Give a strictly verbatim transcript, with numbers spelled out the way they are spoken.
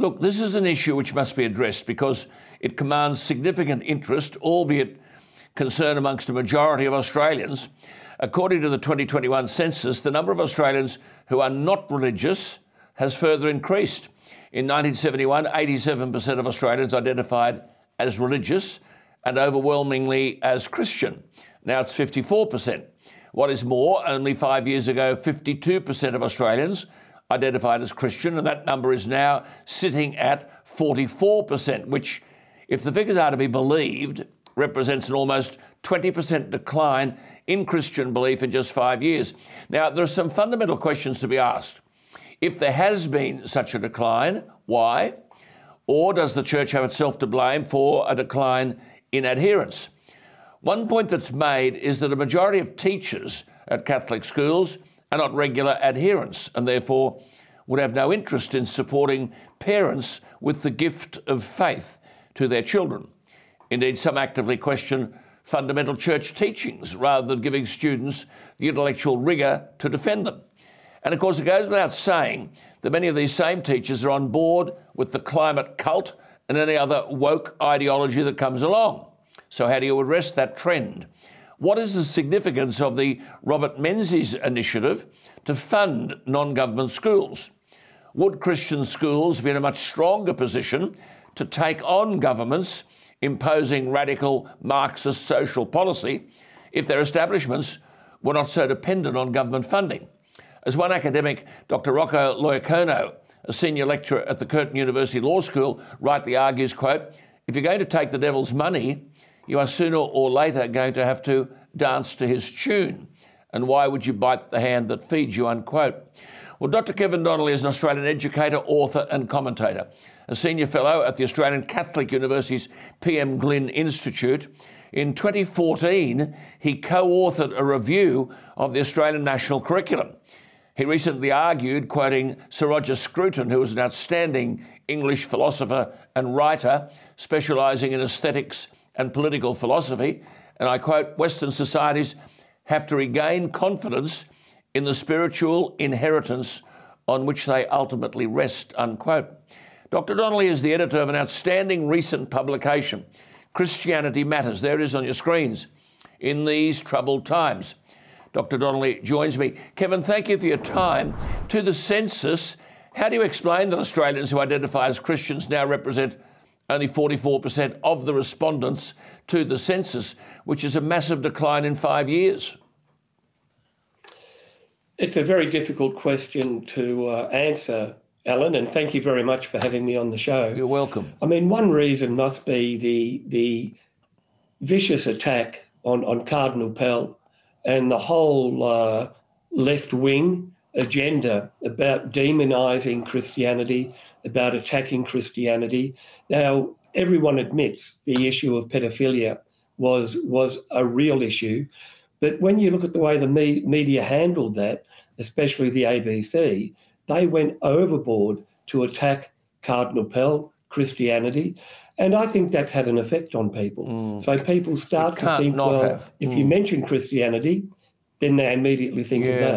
Look, this is an issue which must be addressed because it commands significant interest, albeit concern amongst a majority of Australians. According to the twenty twenty-one census, the number of Australians who are not religious has further increased. In nineteen seventy-one, eighty-seven percent of Australians identified as religious and overwhelmingly as Christian. Now it's fifty-four percent. What is more, only five years ago, fifty-two percent of Australians identified as Christian, and that number is now sitting at forty-four percent, which, if the figures are to be believed, represents an almost twenty percent decline in Christian belief in just five years. Now, there are some fundamental questions to be asked. If there has been such a decline, why? Or does the church have itself to blame for a decline in adherence? One point that's made is that a majority of teachers at Catholic schools are not regular adherents and therefore would have no interest in supporting parents with the gift of faith to their children. Indeed, some actively question fundamental church teachings rather than giving students the intellectual rigour to defend them. And of course, it goes without saying that many of these same teachers are on board with the climate cult and any other woke ideology that comes along. So how do you arrest that trend? What is the significance of the Robert Menzies initiative to fund non-government schools? Would Christian schools be in a much stronger position to take on governments imposing radical Marxist social policy if their establishments were not so dependent on government funding? As one academic, Doctor Rocco Loyacono, a senior lecturer at the Curtin University Law School, rightly argues, quote, "If you're going to take the devil's money, you are sooner or later going to have to dance to his tune. And why would you bite the hand that feeds you?" Unquote. Well, Doctor Kevin Donnelly is an Australian educator, author and commentator, a senior fellow at the Australian Catholic University's P M Glynn Institute. In twenty fourteen, he co-authored a review of the Australian National Curriculum. He recently argued, quoting Sir Roger Scruton, who was an outstanding English philosopher and writer, specialising in aesthetics and political philosophy, and I quote, "Western societies have to regain confidence in the spiritual inheritance on which they ultimately rest," unquote. Doctor Donnelly is the editor of an outstanding recent publication, Christianity Matters. There it is on your screens. In these troubled times, Doctor Donnelly joins me. Kevin, thank you for your time. To the census, how do you explain that Australians who identify as Christians now represent only forty-four percent of the respondents to the census, which is a massive decline in five years? It's a very difficult question to uh, answer, Alan, and thank you very much for having me on the show. You're welcome. I mean, one reason must be the, the vicious attack on, on Cardinal Pell and the whole uh, left-wing agenda about demonising Christianity, about attacking Christianity. Now, everyone admits the issue of pedophilia was, was a real issue, but when you look at the way the me media handled that, especially the A B C, they went overboard to attack Cardinal Pell, Christianity, and I think that's had an effect on people. Mm. So people start to think, well, have. if mm. you mention Christianity, then they immediately think yeah. of that.